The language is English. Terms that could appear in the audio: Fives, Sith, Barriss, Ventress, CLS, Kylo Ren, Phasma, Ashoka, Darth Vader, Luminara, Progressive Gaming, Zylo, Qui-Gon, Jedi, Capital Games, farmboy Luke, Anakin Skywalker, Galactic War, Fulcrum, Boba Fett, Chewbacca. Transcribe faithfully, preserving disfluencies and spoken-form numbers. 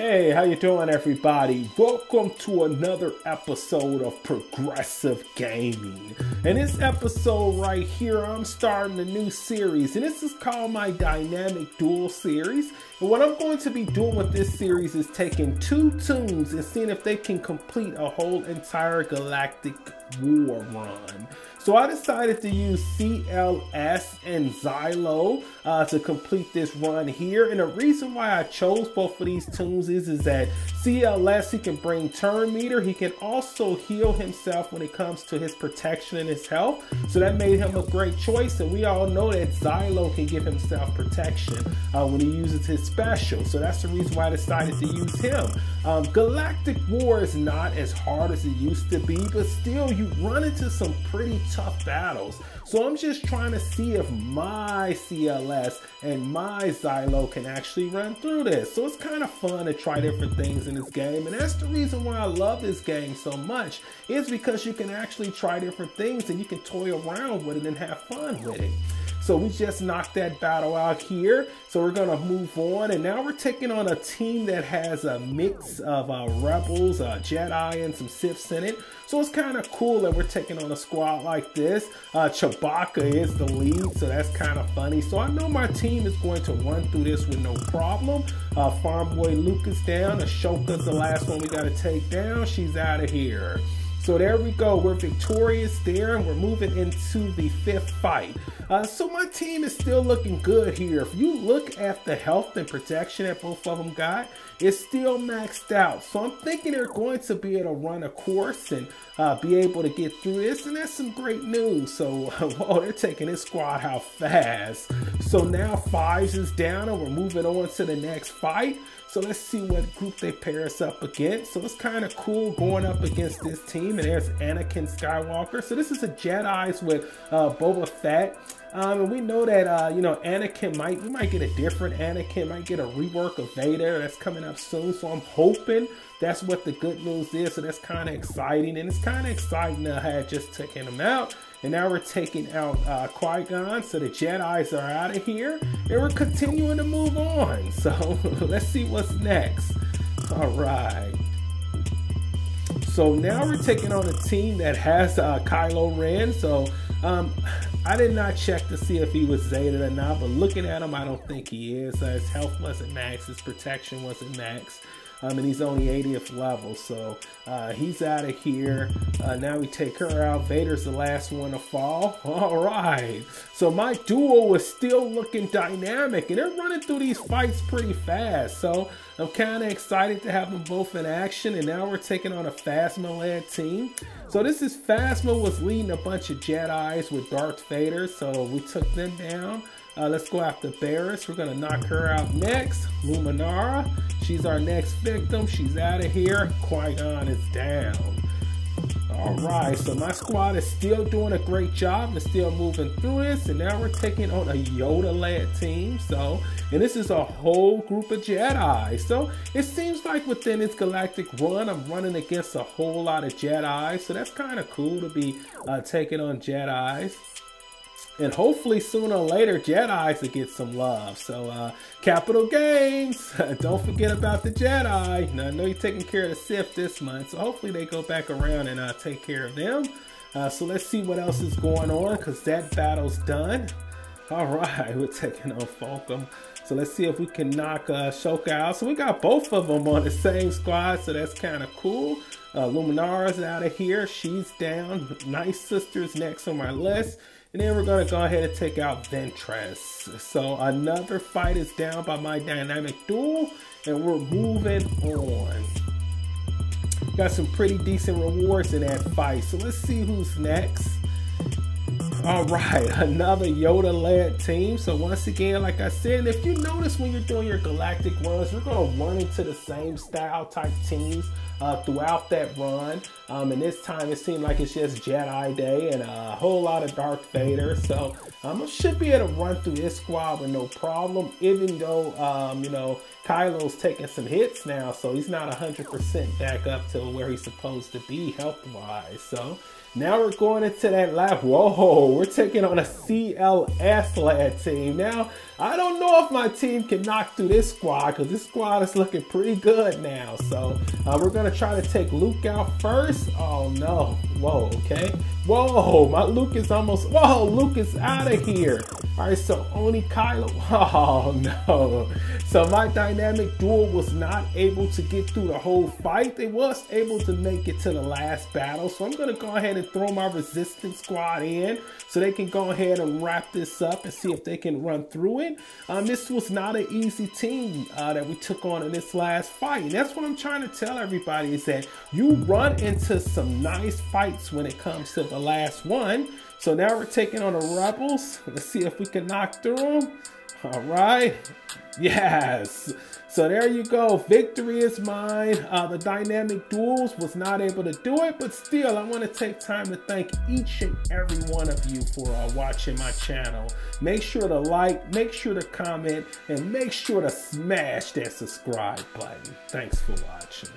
Hey, how you doing, everybody? Welcome to another episode of Progressive Gaming. In this episode right here, I'm starting a new series, and this is called my Dynamic Duel series. And what I'm going to be doing with this series is taking two tunes and seeing if they can complete a whole entire Galactic War run. So I decided to use C L S and Zylo uh, to complete this run here. And the reason why I chose both of these tunes is, is that C L S, he can bring turn meter. He can also heal himself when it comes to his protection and his health. So that made him a great choice. And we all know that Zylo can give himself protection uh, when he uses his special. So that's the reason why I decided to use him. Um, Galactic War is not as hard as it used to be, but still you run into some pretty tough battles. So I'm just trying to see if my C L S and my Zylo can actually run through this. So it's kind of fun to try different things in this game, and that's the reason why I love this game so much, is because you can actually try different things and you can toy around with it and have fun with it. So we just knocked that battle out here. So we're gonna move on, and now we're taking on a team that has a mix of uh, rebels, uh, Jedi, and some Siths in it. So it's kind of cool that we're taking on a squad like this. Uh, Chewbacca is the lead, so that's kind of funny. So I know my team is going to run through this with no problem. Uh, Farmboy Luke is down. Ashoka's the last one we gotta take down. She's out of here. So there we go, we're victorious there, and we're moving into the fifth fight. Uh, so my team is still looking good here. If you look at the health and protection that both of them got, it's still maxed out. So I'm thinking they're going to be able to run a course and uh, be able to get through this, and that's some great news. So, whoa, they're taking this squad out fast. So now Fives is down, and we're moving on to the next fight. So let's see what group they pair us up against. So it's kind of cool going up against this team. And there's Anakin Skywalker. So this is a Jedi's with uh, Boba Fett. Um, and we know that, uh, you know, Anakin might, we might get a different Anakin, might get a rework of Vader that's coming up soon. So I'm hoping that's what the good news is. So that's kind of exciting. And it's kind of exciting that I had just taken him out. And now we're taking out uh, Qui-Gon. So the Jedis are out of here. And we're continuing to move on. So let's see what's next. All right. So now we're taking on a team that has uh, Kylo Ren. So um, I did not check to see if he was Zeta or not, but looking at him, I don't think he is. Uh, his health wasn't max, his protection wasn't max, um, and he's only eightieth level, so uh, he's out of here. Uh, now we take her out. Vader's the last one to fall. All right, so my duo was still looking dynamic, and they're running through these fights pretty fast, so I'm kind of excited to have them both in action. And now we're taking on a Phasma-led team. So this is Phasma was leading a bunch of Jedis with Darth Vader, so we took them down. Uh, let's go after Barriss. We're gonna knock her out next. Luminara, she's our next victim. She's out of here. Qui-Gon is down. All right, so my squad is still doing a great job and still moving through this. And now we're taking on a Yoda-led team. So, and this is a whole group of Jedi. So it seems like within this galactic run, I'm running against a whole lot of Jedi. So that's kind of cool to be uh, taking on Jedis. And hopefully sooner or later, Jedis will get some love. So, uh, Capital Games, don't forget about the Jedi. Now, I know you're taking care of the Sith this month, so hopefully they go back around and uh, take care of them. Uh, so let's see what else is going on, because that battle's done. All right, we're taking on Fulcrum. So let's see if we can knock uh, Ashoka out. So we got both of them on the same squad, so that's kind of cool. Uh, Luminara's out of here. She's down. Nice Sister's next on my list. And then we're going to go ahead and take out Ventress. So another fight is down by my Dynamic Duel, and we're moving on. Got some pretty decent rewards in that fight. So let's see who's next. All right, another Yoda-led team. So once again, like I said, if you notice when you're doing your galactic runs, you're going to run into the same style type teams. uh, throughout that run. Um, and this time it seemed like it's just Jedi Day and a whole lot of Darth Vader. So um, I should be able to run through this squad with no problem, even though, um, you know, Kylo's taking some hits now. So he's not one hundred percent back up to where he's supposed to be health-wise. So now we're going into that lab. Whoa, we're taking on a C L S lab team. Now, I don't know if my team can knock through this squad because this squad is looking pretty good now. So uh, we're going to try to take Luke out first. Oh, no. Whoa, okay. Whoa, my Luke is almost... Whoa, Luke is out of here. All right, so only Kylo... Oh, no. So my dynamic duo was not able to get through the whole fight. They was able to make it to the last battle. So I'm going to go ahead and throw my resistance squad in so they can go ahead and wrap this up and see if they can run through it. Um, this was not an easy team uh, that we took on in this last fight. And that's what I'm trying to tell everybody is that you run into some nice fights when it comes to the last one. So now we're taking on the rebels. Let's see if we can knock through them. All right. Yes. So there you go. Victory is mine. Uh, the dynamic duels was not able to do it, but still, I want to take time to thank each and every one of you for uh, watching my channel. Make sure to like, make sure to comment, and make sure to smash that subscribe button. Thanks for watching.